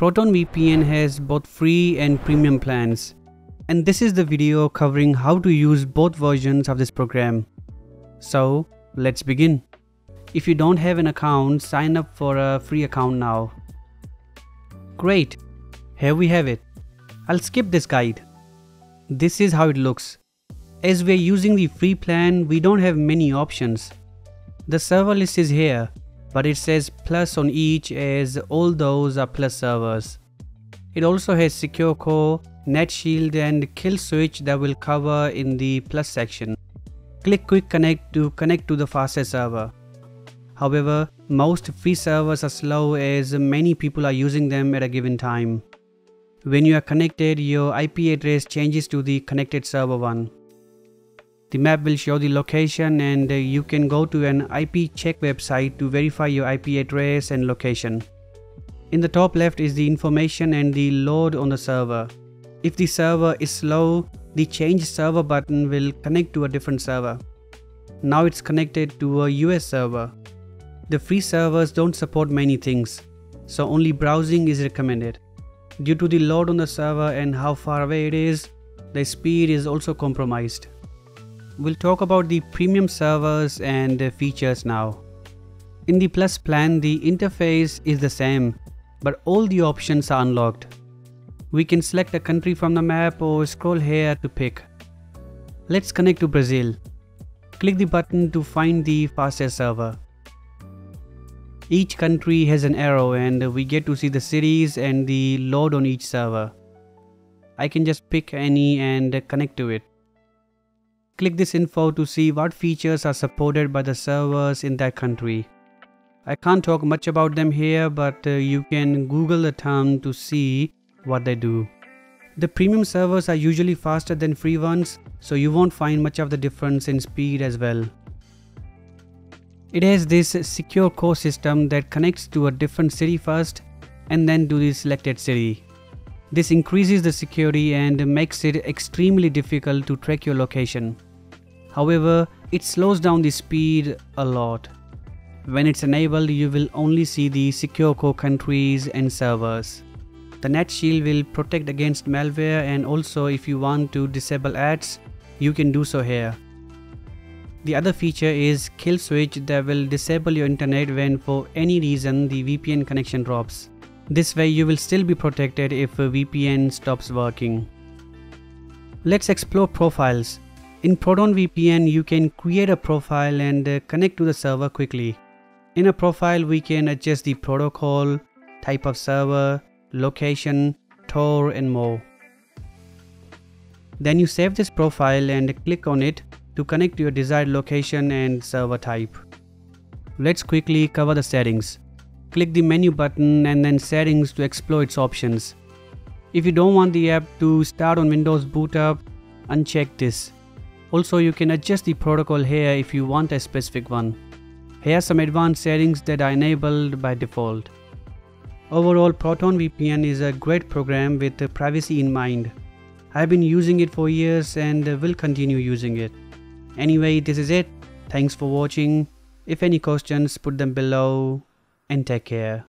ProtonVPN has both free and premium plans, and this is the video covering how to use both versions of this program. So let's begin. If you don't have an account, sign up for a free account now. Great, here we have it. I'll skip this guide. This is how it looks. As we're using the free plan, we don't have many options. The server list is here, but it says plus on each as all those are plus servers. It also has Secure Core, NetShield and Kill Switch that we'll cover in the plus section. Click Quick Connect to connect to the fastest server. However, most free servers are slow as many people are using them at a given time. When you are connected, your IP address changes to the connected server one. The map will show the location and you can go to an IP check website to verify your IP address and location. In the top left is the information and the load on the server. If the server is slow, the change server button will connect to a different server. Now it's connected to a US server. The free servers don't support many things, so only browsing is recommended. Due to the load on the server and how far away it is, the speed is also compromised. We'll talk about the premium servers and features now. In the Plus plan, the interface is the same, but all the options are unlocked. We can select a country from the map or scroll here to pick. Let's connect to Brazil. Click the button to find the fastest server. Each country has an arrow and we get to see the cities and the load on each server. I can just pick any and connect to it. Click this info to see what features are supported by the servers in that country. I can't talk much about them here, but you can Google the term to see what they do. The premium servers are usually faster than free ones, so you won't find much of the difference in speed as well. It has this secure core system that connects to a different city first and then to the selected city. This increases the security and makes it extremely difficult to track your location. However, it slows down the speed a lot. When it's enabled, you will only see the secure core countries and servers. The NetShield will protect against malware, and also if you want to disable ads, you can do so here. The other feature is Kill Switch that will disable your internet when for any reason the VPN connection drops. This way you will still be protected if a VPN stops working. Let's explore profiles. In ProtonVPN, you can create a profile and connect to the server quickly. In a profile, we can adjust the protocol, type of server, location, Tor and more. Then you save this profile and click on it to connect to your desired location and server type. Let's quickly cover the settings. Click the menu button and then settings to explore its options. If you don't want the app to start on Windows boot up, uncheck this. Also, you can adjust the protocol here if you want a specific one. Here are some advanced settings that are enabled by default. Overall, ProtonVPN is a great program with privacy in mind. I've been using it for years and will continue using it. Anyway, this is it. Thanks for watching. If any questions, put them below and take care.